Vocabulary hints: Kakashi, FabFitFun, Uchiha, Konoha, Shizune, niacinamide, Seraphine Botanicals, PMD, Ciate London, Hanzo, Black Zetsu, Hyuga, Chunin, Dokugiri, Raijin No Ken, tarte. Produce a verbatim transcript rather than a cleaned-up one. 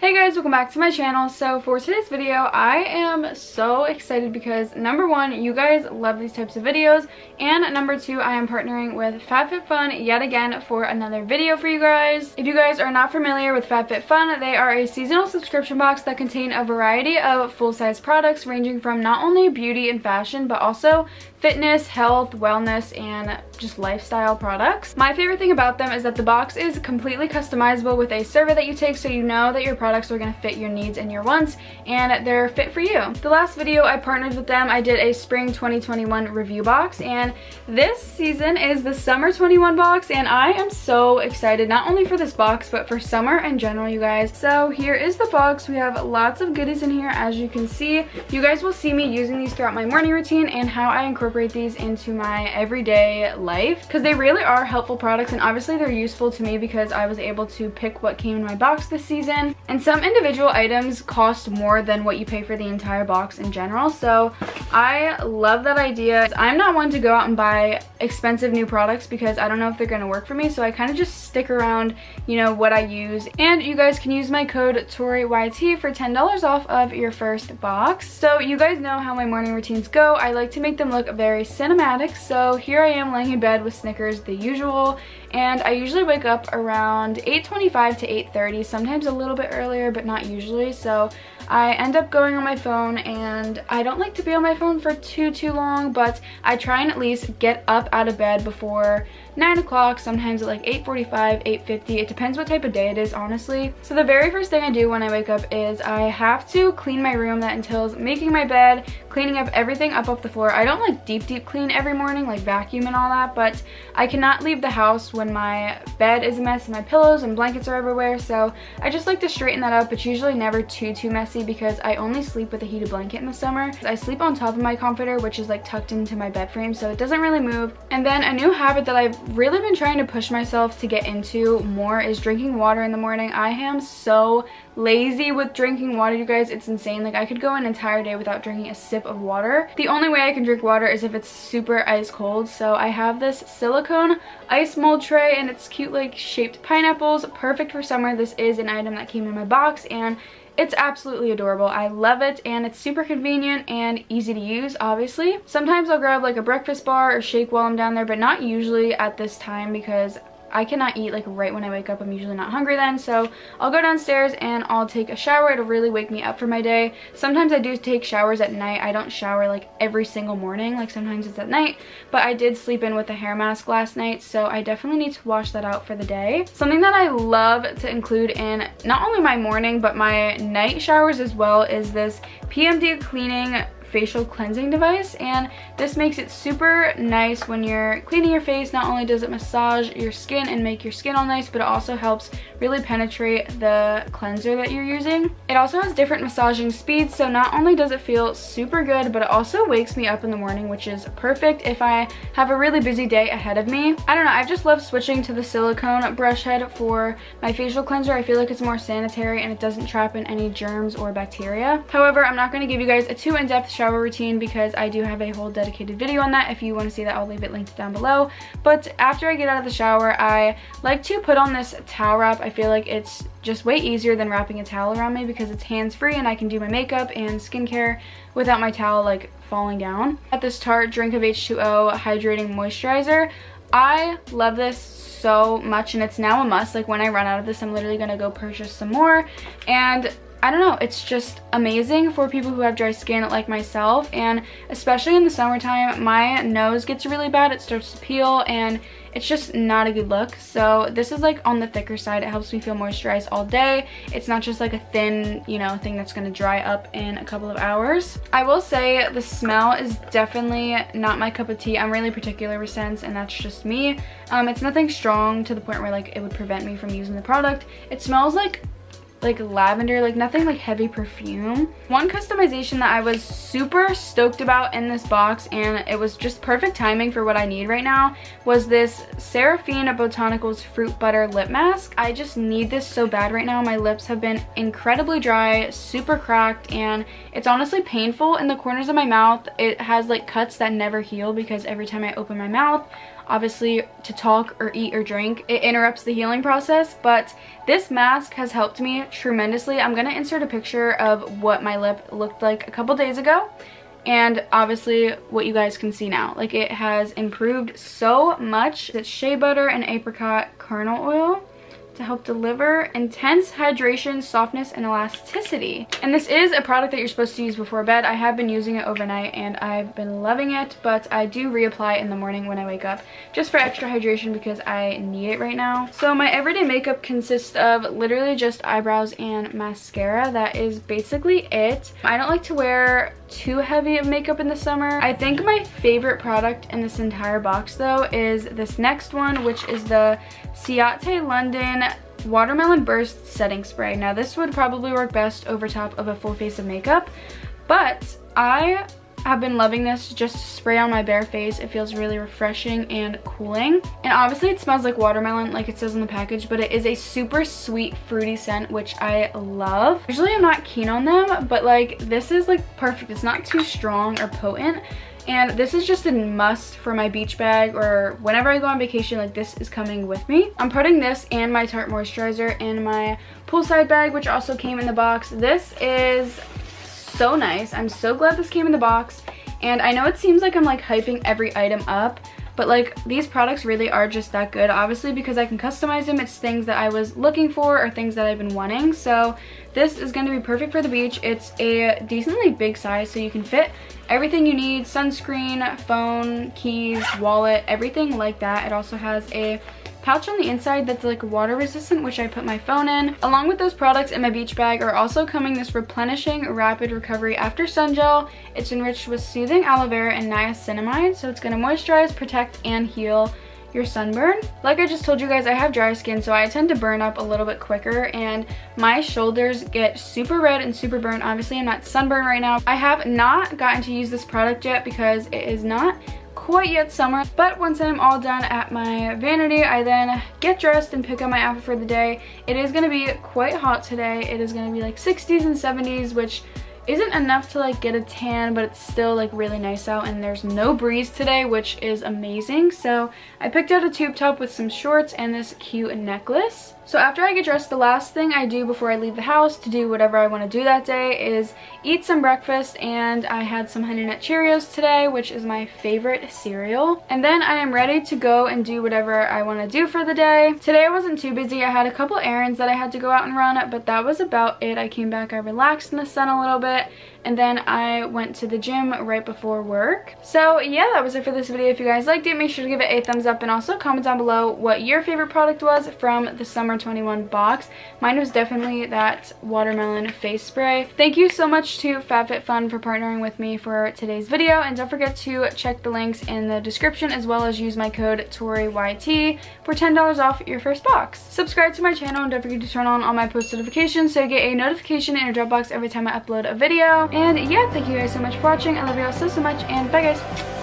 Hey guys, welcome back to my channel. So for today's video, I am so excited because number one, you guys love these types of videos, and number two, I am partnering with FabFitFun yet again for another video for you guys. If you guys are not familiar with FabFitFun, they are a seasonal subscription box that contain a variety of full-size products ranging from not only beauty and fashion, but also fitness, health, wellness, and just lifestyle products. My favorite thing about them is that the box is completely customizable with a survey that you take, so you know that your products are going to fit your needs and your wants, and they're fit for you. The last video I partnered with them, I did a spring twenty twenty-one review box, and this season is the summer twenty-one box, and I am so excited not only for this box, but for summer in general, you guys. So here is the box. We have lots of goodies in here, as you can see. You guys will see me using these throughout my morning routine and how I incorporate incorporate these into my everyday life, because they really are helpful products, and obviously they're useful to me because I was able to pick what came in my box this season, and some individual items cost more than what you pay for the entire box in general. So I love that idea. I'm not one to go out and buy expensive new products because I don't know if they're going to work for me, so I kind of just stick around, you know, what I use. And you guys can use my code ToriYT for ten dollars off of your first box. So you guys know how my morning routines go. I like to make them look very cinematic, so here I am laying in bed with Snickers, the usual, and I usually wake up around eight twenty-five to eight thirty, sometimes a little bit earlier, but not usually. So I end up going on my phone, and I don't like to be on my phone for too too long, but I try and at least get up out of bed before nine o'clock, sometimes at like eight forty-five, eight fifty. It depends what type of day it is, honestly. So the very first thing I do when I wake up is I have to clean my room. That entails making my bed, cleaning up everything up off the floor. I don't like deep deep clean every morning, like vacuum and all that, but I cannot leave the house when my bed is a mess and my pillows and blankets are everywhere, so I just like to straighten that up. It's usually never too too messy because I only sleep with a heated blanket in the summer. I sleep on top of my comforter, which is like tucked into my bed frame, so it doesn't really move. And then a new habit that I've really been trying to push myself to get into more is drinking water in the morning. I am so lazy with drinking water, you guys. It's insane. Like, I could go an entire day without drinking a sip of water. The only way I can drink water is if it's super ice cold. So I have this silicone ice mold tray, and it's cute, like, shaped pineapples, perfect for summer. This is an item that came in my box, and it's absolutely adorable. I love it, and it's super convenient and easy to use, obviously. Sometimes I'll grab like a breakfast bar or shake while I'm down there, but not usually at this time because I cannot eat like right when I wake up. I'm usually not hungry then, so I'll go downstairs and I'll take a shower. It'll really wake me up for my day. Sometimes I do take showers at night. I don't shower like every single morning, like sometimes it's at night, but I did sleep in with a hair mask last night, so I definitely need to wash that out for the day. Something that I love to include in not only my morning but my night showers as well is this P M D cleaning facial cleansing device, and this makes it super nice when you're cleaning your face. Not only does it massage your skin and make your skin all nice, but it also helps really penetrate the cleanser that you're using. It also has different massaging speeds, so not only does it feel super good, but it also wakes me up in the morning, which is perfect if I have a really busy day ahead of me. I don't know, I've just loved switching to the silicone brush head for my facial cleanser. I feel like it's more sanitary and it doesn't trap in any germs or bacteria. However, I'm not going to give you guys a too in-depth shower routine because I do have a whole dedicated video on that. If you want to see that, I'll leave it linked down below. But after I get out of the shower, I like to put on this towel wrap. I feel like it's just way easier than wrapping a towel around me because it's hands-free and I can do my makeup and skincare without my towel like falling down. At this Tarte Drink of H two O Hydrating Moisturizer, I love this so much, and it's now a must. Like, when I run out of this, I'm literally gonna go purchase some more. And I don't know, it's just amazing for people who have dry skin like myself, and especially in the summertime, my nose gets really bad. It starts to peel and it's just not a good look. So this is like on the thicker side. It helps me feel moisturized all day. It's not just like a thin, you know, thing that's going to dry up in a couple of hours. I will say the smell is definitely not my cup of tea. I'm really particular with scents, and that's just me. Um, it's nothing strong to the point where like it would prevent me from using the product. It smells like like lavender, like nothing like heavy perfume. One customization that I was super stoked about in this box, and it was just perfect timing for what I need right now, was this Seraphine Botanicals Fruit Butter Lip Mask. I just need this so bad right now. My lips have been incredibly dry, super cracked, and it's honestly painful in the corners of my mouth. It has like cuts that never heal because every time I open my mouth, obviously, to talk or eat or drink. It interrupts the healing process, but this mask has helped me tremendously. I'm gonna insert a picture of what my lip looked like a couple days ago and obviously what you guys can see now. Like, it has improved so much. It's shea butter and apricot kernel oil to help deliver intense hydration, softness, and elasticity. And this is a product that you're supposed to use before bed. I have been using it overnight and I've been loving it, but I do reapply in the morning when I wake up just for extra hydration because I need it right now. So my everyday makeup consists of literally just eyebrows and mascara. That is basically it. I don't like to wear too heavy of makeup in the summer. I think my favorite product in this entire box though is this next one, which is the Ciate London Watermelon Burst Setting Spray. Now this would probably work best over top of a full face of makeup, but I have been loving this just to spray on my bare face. It feels really refreshing and cooling. And obviously it smells like watermelon like it says on the package, but it is a super sweet fruity scent, which I love. Usually I'm not keen on them, but like this is like perfect. It's not too strong or potent. And this is just a must for my beach bag or whenever I go on vacation, like this is coming with me. I'm putting this and my Tarte moisturizer in my poolside bag, which also came in the box. This is so nice. I'm so glad this came in the box. And I know it seems like I'm like hyping every item up, but like these products really are just that good. Obviously, because I can customize them, it's things that I was looking for or things that I've been wanting. So this is gonna be perfect for the beach. It's a decently big size, so you can fit everything you need: sunscreen, phone, keys, wallet, everything like that. It also has a pouch on the inside that's like water resistant, which I put my phone in. Along with those products in my beach bag are also coming this replenishing rapid recovery after sun gel. It's enriched with soothing aloe vera and niacinamide, so it's going to moisturize, protect, and heal your sunburn. Like I just told you guys, I have dry skin, so I tend to burn up a little bit quicker and my shoulders get super red and super burnt. Obviously I'm not sunburned right now. I have not gotten to use this product yet because it is not quite yet summer, but once I'm all done at my vanity, I then get dressed and pick up my outfit for the day. It is going to be quite hot today. It is going to be like sixties and seventies, which isn't enough to like get a tan, but it's still like really nice out and there's no breeze today, which is amazing. So I picked out a tube top with some shorts and this cute necklace. So after I get dressed, the last thing I do before I leave the house to do whatever I want to do that day is eat some breakfast, and I had some Honey Nut Cheerios today, which is my favorite cereal. And then I am ready to go and do whatever I want to do for the day. Today I wasn't too busy. I had a couple errands that I had to go out and run, but that was about it. I came back, I relaxed in the sun a little bit, and then I went to the gym right before work. So yeah, that was it for this video. If you guys liked it, make sure to give it a thumbs up and also comment down below what your favorite product was from the summer twenty-one box. Mine was definitely that watermelon face spray. Thank you so much to FabFitFun for partnering with me for today's video, and don't forget to check the links in the description as well as use my code TORIYT for ten dollars off your first box. Subscribe to my channel and don't forget to turn on all my post notifications so you get a notification in your Dropbox every time I upload a video. And yeah, thank you guys so much for watching. I love you all so so much, and bye guys.